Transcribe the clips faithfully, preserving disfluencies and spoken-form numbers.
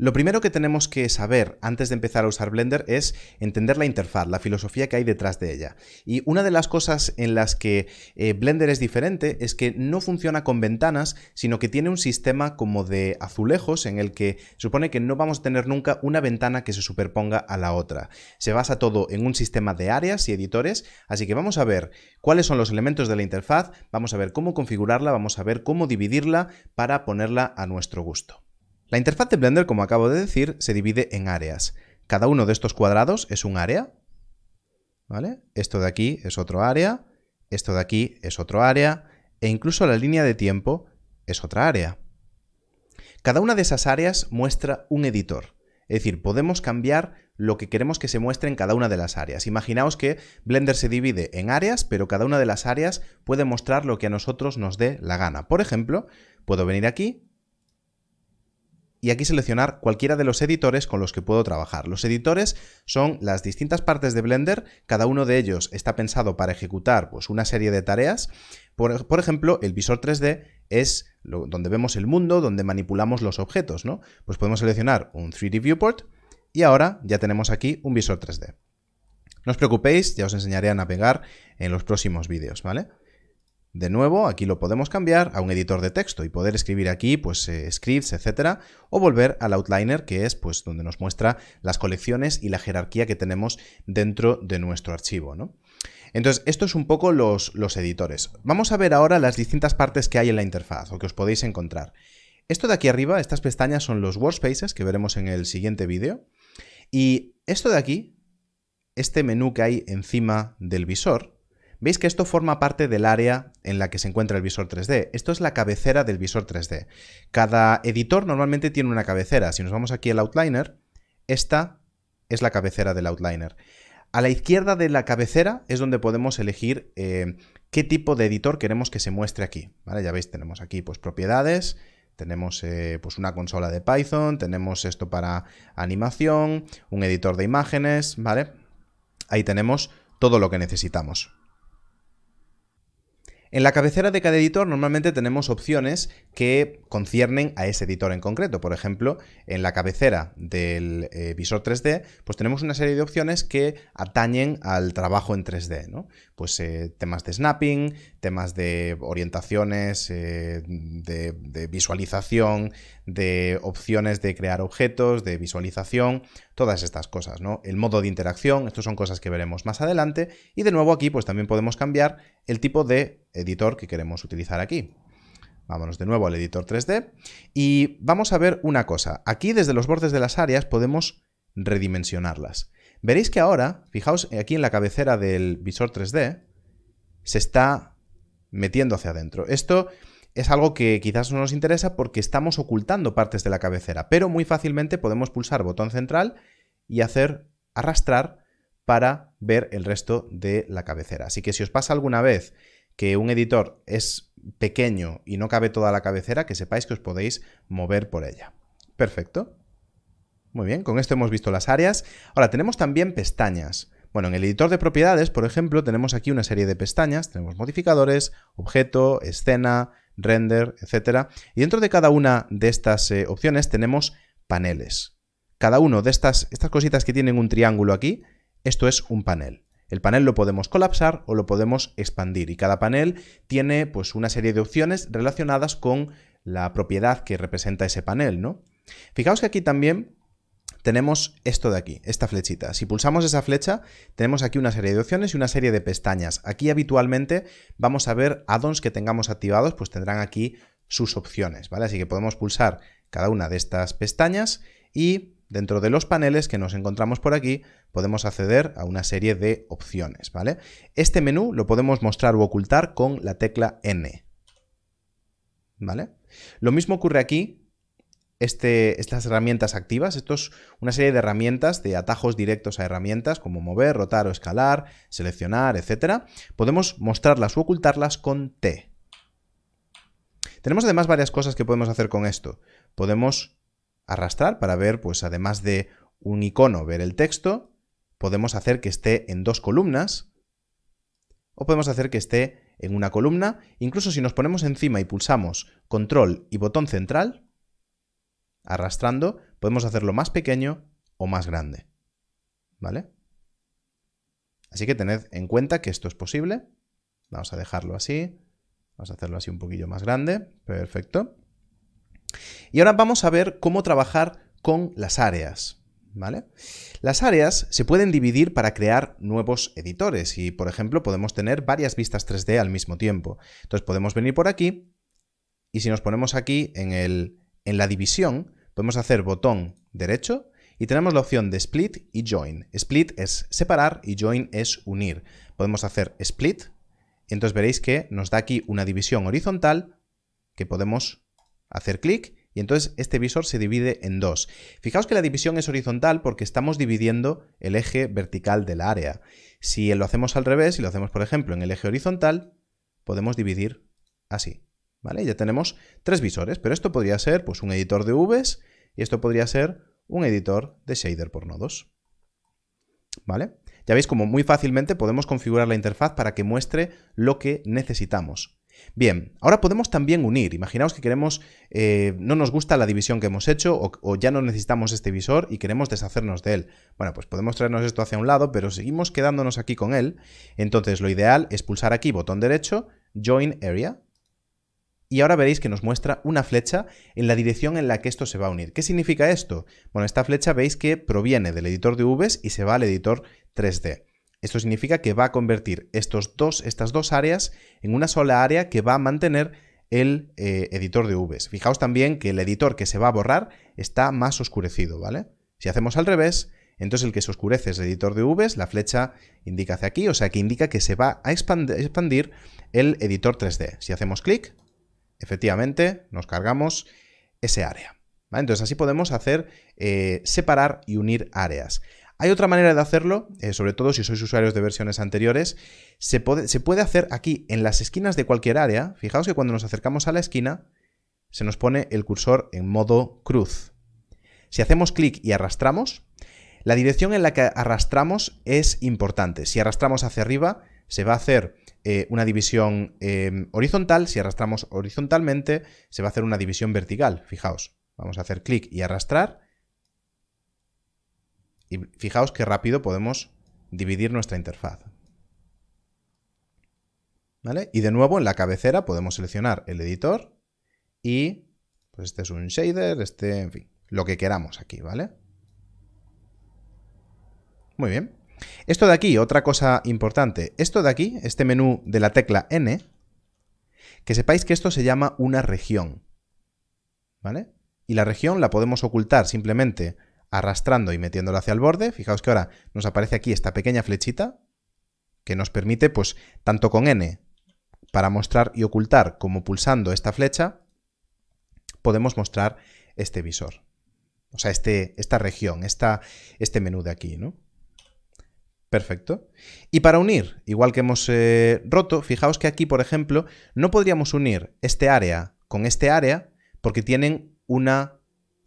Lo primero que tenemos que saber antes de empezar a usar Blender es entender la interfaz, la filosofía que hay detrás de ella. Y una de las cosas en las que eh, Blender es diferente es que no funciona con ventanas, sino que tiene un sistema como de azulejos en el que supone que no vamos a tener nunca una ventana que se superponga a la otra. Se basa todo en un sistema de áreas y editores, así que vamos a ver cuáles son los elementos de la interfaz, vamos a ver cómo configurarla, vamos a ver cómo dividirla para ponerla a nuestro gusto. La interfaz de Blender, como acabo de decir, se divide en áreas. Cada uno de estos cuadrados es un área, ¿vale? Esto de aquí es otro área, esto de aquí es otro área, e incluso la línea de tiempo es otra área. Cada una de esas áreas muestra un editor, es decir, podemos cambiar lo que queremos que se muestre en cada una de las áreas. Imaginaos que Blender se divide en áreas, pero cada una de las áreas puede mostrar lo que a nosotros nos dé la gana. Por ejemplo, puedo venir aquí y aquí seleccionar cualquiera de los editores con los que puedo trabajar. Los editores son las distintas partes de Blender, cada uno de ellos está pensado para ejecutar pues, una serie de tareas. Por, por ejemplo, el visor tres D es lo, donde vemos el mundo, donde manipulamos los objetos, ¿no? Pues podemos seleccionar un tres D Viewport y ahora ya tenemos aquí un visor tres D. No os preocupéis, ya os enseñaré a navegar en los próximos vídeos, ¿vale? De nuevo, aquí lo podemos cambiar a un editor de texto y poder escribir aquí pues eh, scripts, etcétera, o volver al Outliner, que es pues donde nos muestra las colecciones y la jerarquía que tenemos dentro de nuestro archivo, ¿no? Entonces, esto es un poco los, los editores. Vamos a ver ahora las distintas partes que hay en la interfaz o que os podéis encontrar. Esto de aquí arriba, estas pestañas son los Workspaces, que veremos en el siguiente vídeo. Y esto de aquí, este menú que hay encima del visor, veis que esto forma parte del área en la que se encuentra el visor tres D. Esto es la cabecera del visor tres D. Cada editor normalmente tiene una cabecera. Si nos vamos aquí al Outliner, esta es la cabecera del Outliner. A la izquierda de la cabecera es donde podemos elegir eh, qué tipo de editor queremos que se muestre aquí, ¿vale? Ya veis, tenemos aquí pues propiedades, tenemos eh, pues una consola de Python, tenemos esto para animación, un editor de imágenes, ¿vale? Ahí tenemos todo lo que necesitamos. En la cabecera de cada editor normalmente tenemos opciones que conciernen a ese editor en concreto. Por ejemplo, en la cabecera del eh, visor tres D, pues tenemos una serie de opciones que atañen al trabajo en tres D, ¿no? Pues eh, temas de snapping, temas de orientaciones, eh, de, de visualización, de opciones de crear objetos, de visualización, todas estas cosas, ¿no? El modo de interacción, estas son cosas que veremos más adelante. Y de nuevo aquí, pues también podemos cambiar el tipo de editor que queremos utilizar aquí. Vámonos de nuevo al editor tres D y vamos a ver una cosa. Aquí desde los bordes de las áreas podemos redimensionarlas. Veréis que ahora, fijaos aquí en la cabecera del visor tres D, se está metiendo hacia adentro. Esto es algo que quizás no nos interesa porque estamos ocultando partes de la cabecera, pero muy fácilmente podemos pulsar botón central y hacer arrastrar para ver el resto de la cabecera. Así que si os pasa alguna vez que un editor es pequeño y no cabe toda la cabecera, que sepáis que os podéis mover por ella. Perfecto. Muy bien, con esto hemos visto las áreas. Ahora, tenemos también pestañas. Bueno, en el editor de propiedades, por ejemplo, tenemos aquí una serie de pestañas. Tenemos modificadores, objeto, escena, render, etcétera. Y dentro de cada una de estas eh, opciones tenemos paneles. Cada uno de estas, estas cositas que tienen un triángulo aquí, esto es un panel. El panel lo podemos colapsar o lo podemos expandir y cada panel tiene pues una serie de opciones relacionadas con la propiedad que representa ese panel, ¿no? Fijaos que aquí también tenemos esto de aquí, esta flechita. Si pulsamos esa flecha tenemos aquí una serie de opciones y una serie de pestañas. Aquí habitualmente vamos a ver add-ons que tengamos activados, pues tendrán aquí sus opciones, ¿vale? Así que podemos pulsar cada una de estas pestañas y dentro de los paneles que nos encontramos por aquí, podemos acceder a una serie de opciones, ¿vale? Este menú lo podemos mostrar u ocultar con la tecla N, ¿vale? Lo mismo ocurre aquí, este, estas herramientas activas. Esto es una serie de herramientas, de atajos directos a herramientas, como mover, rotar o escalar, seleccionar, etcétera. Podemos mostrarlas u ocultarlas con T. Tenemos además varias cosas que podemos hacer con esto. Podemos arrastrar para ver, pues además de un icono, ver el texto, podemos hacer que esté en dos columnas o podemos hacer que esté en una columna. Incluso si nos ponemos encima y pulsamos control y botón central, Arrastrando podemos hacerlo más pequeño o más grande, ¿vale? Así que tened en cuenta que esto es posible. Vamos a dejarlo así. Vamos a hacerlo así un poquillo más grande. Perfecto. Y ahora vamos a ver cómo trabajar con las áreas, ¿vale? Las áreas se pueden dividir para crear nuevos editores y, por ejemplo, podemos tener varias vistas tres D al mismo tiempo. Entonces podemos venir por aquí y si nos ponemos aquí en, el, en la división, podemos hacer botón derecho y tenemos la opción de Split y Join. Split es separar y Join es unir. Podemos hacer Split y entonces veréis que nos da aquí una división horizontal que podemos hacer clic y entonces este visor se divide en dos. Fijaos que la división es horizontal porque estamos dividiendo el eje vertical del área. Si lo hacemos al revés, si lo hacemos por ejemplo en el eje horizontal, podemos dividir así, ¿vale? Ya tenemos tres visores, pero esto podría ser pues un editor de Vs y esto podría ser un editor de shader por nodos, ¿vale? Ya veis como muy fácilmente podemos configurar la interfaz para que muestre lo que necesitamos. Bien, ahora podemos también unir. Imaginaos que queremos, eh, no nos gusta la división que hemos hecho o, o ya no necesitamos este visor y queremos deshacernos de él. Bueno, pues podemos traernos esto hacia un lado, pero seguimos quedándonos aquí con él. Entonces lo ideal es pulsar aquí, botón derecho, Join Area. Y ahora veréis que nos muestra una flecha en la dirección en la que esto se va a unir. ¿Qué significa esto? Bueno, esta flecha veis que proviene del editor de Vs y se va al editor tres D. Esto significa que va a convertir estos dos, estas dos áreas en una sola área que va a mantener el eh, editor de Vs. Fijaos también que el editor que se va a borrar está más oscurecido, ¿vale? Si hacemos al revés, entonces el que se oscurece es el editor de Vs, la flecha indica hacia aquí, o sea que indica que se va a expandir el editor tres D. Si hacemos clic, efectivamente nos cargamos ese área, ¿vale? Entonces así podemos hacer eh, separar y unir áreas. Hay otra manera de hacerlo, eh, sobre todo si sois usuarios de versiones anteriores, se puede, se puede hacer aquí en las esquinas de cualquier área. Fijaos que cuando nos acercamos a la esquina se nos pone el cursor en modo cruz. Si hacemos clic y arrastramos, la dirección en la que arrastramos es importante. Si arrastramos hacia arriba se va a hacer eh, una división eh, horizontal, si arrastramos horizontalmente se va a hacer una división vertical. Fijaos, vamos a hacer clic y arrastrar. Y fijaos qué rápido podemos dividir nuestra interfaz, ¿vale? Y de nuevo en la cabecera podemos seleccionar el editor y pues este es un shader, este, en fin, lo que queramos aquí, ¿vale? Muy bien. Esto de aquí, otra cosa importante, esto de aquí, este menú de la tecla N, que sepáis que esto se llama una región, ¿vale? Y la región la podemos ocultar simplemente arrastrando y metiéndolo hacia el borde. Fijaos que ahora nos aparece aquí esta pequeña flechita que nos permite, pues, tanto con N para mostrar y ocultar como pulsando esta flecha, podemos mostrar este visor, o sea, este, esta región, esta, este menú de aquí, ¿no? Perfecto. Y para unir, igual que hemos eh, roto, fijaos que aquí, por ejemplo, no podríamos unir este área con este área porque tienen una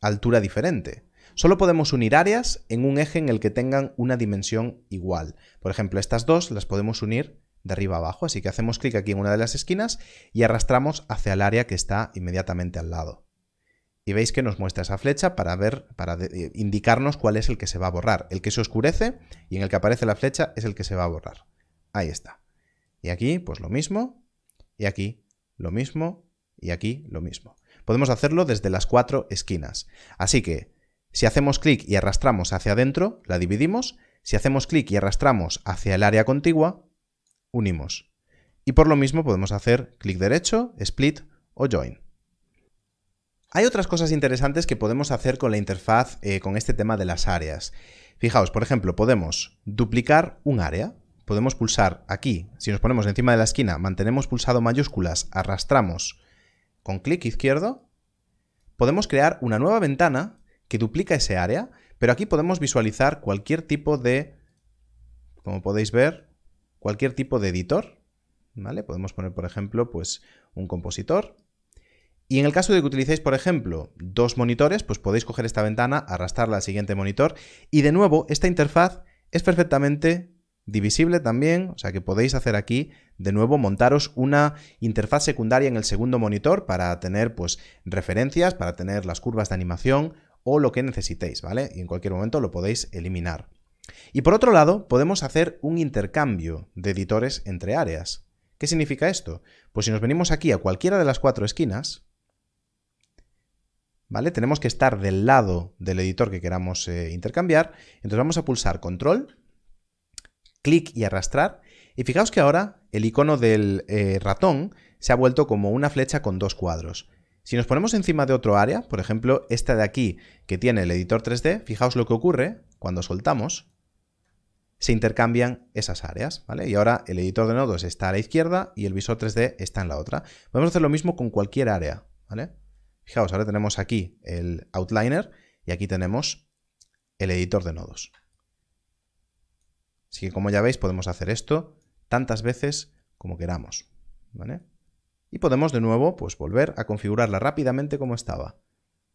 altura diferente. Solo podemos unir áreas en un eje en el que tengan una dimensión igual. Por ejemplo, estas dos las podemos unir de arriba abajo, así que hacemos clic aquí en una de las esquinas y arrastramos hacia el área que está inmediatamente al lado. Y veis que nos muestra esa flecha para ver, para indicarnos cuál es el que se va a borrar. El que se oscurece y en el que aparece la flecha es el que se va a borrar. Ahí está. Y aquí, pues lo mismo, y aquí lo mismo, y aquí lo mismo. Podemos hacerlo desde las cuatro esquinas. Así que si hacemos clic y arrastramos hacia adentro, la dividimos. Si hacemos clic y arrastramos hacia el área contigua, unimos. Y por lo mismo podemos hacer clic derecho, Split o Join. Hay otras cosas interesantes que podemos hacer con la interfaz, eh, con este tema de las áreas. Fijaos, por ejemplo, podemos duplicar un área. Podemos pulsar aquí. Si nos ponemos encima de la esquina, mantenemos pulsado mayúsculas, arrastramos con clic izquierdo. Podemos crear una nueva ventana que duplica ese área, pero aquí podemos visualizar cualquier tipo de, como podéis ver, cualquier tipo de editor, ¿vale? Podemos poner, por ejemplo, pues un compositor. Y en el caso de que utilicéis, por ejemplo, dos monitores, pues podéis coger esta ventana, arrastrarla al siguiente monitor, y de nuevo, esta interfaz es perfectamente divisible también, o sea que podéis hacer aquí de nuevo, montaros una interfaz secundaria en el segundo monitor para tener pues referencias, para tener las curvas de animación o lo que necesitéis, ¿vale? Y en cualquier momento lo podéis eliminar. Y por otro lado, podemos hacer un intercambio de editores entre áreas. ¿Qué significa esto? Pues si nos venimos aquí a cualquiera de las cuatro esquinas, ¿vale? Tenemos que estar del lado del editor que queramos eh, intercambiar, entonces vamos a pulsar control, clic y arrastrar, y fijaos que ahora el icono del eh, ratón se ha vuelto como una flecha con dos cuadros. Si nos ponemos encima de otro área, por ejemplo esta de aquí que tiene el editor tres D, fijaos lo que ocurre cuando soltamos, se intercambian esas áreas, ¿vale? Y ahora el editor de nodos está a la izquierda y el visor tres D está en la otra. Podemos hacer lo mismo con cualquier área, ¿vale? Fijaos, ahora tenemos aquí el Outliner y aquí tenemos el editor de nodos. Así que como ya veis podemos hacer esto tantas veces como queramos, ¿vale? Y podemos de nuevo pues volver a configurarla rápidamente como estaba.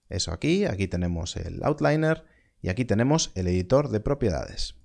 Eso aquí, aquí tenemos el Outliner y aquí tenemos el editor de propiedades,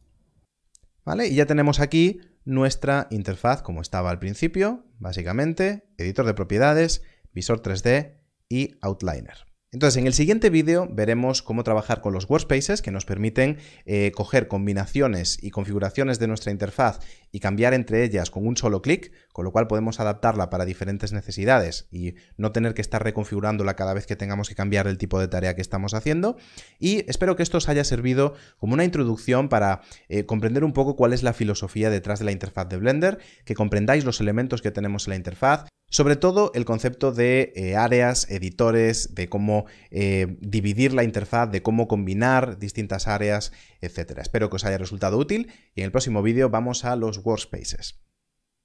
¿vale? Y ya tenemos aquí nuestra interfaz como estaba al principio, básicamente, editor de propiedades, visor tres D y Outliner. Entonces, en el siguiente vídeo veremos cómo trabajar con los workspaces que nos permiten eh, coger combinaciones y configuraciones de nuestra interfaz y cambiar entre ellas con un solo clic, con lo cual podemos adaptarla para diferentes necesidades y no tener que estar reconfigurándola cada vez que tengamos que cambiar el tipo de tarea que estamos haciendo. Y espero que esto os haya servido como una introducción para eh, comprender un poco cuál es la filosofía detrás de la interfaz de Blender, que comprendáis los elementos que tenemos en la interfaz. Sobre todo el concepto de eh, áreas, editores, de cómo eh, dividir la interfaz, de cómo combinar distintas áreas, etcétera. Espero que os haya resultado útil y en el próximo vídeo vamos a los workspaces.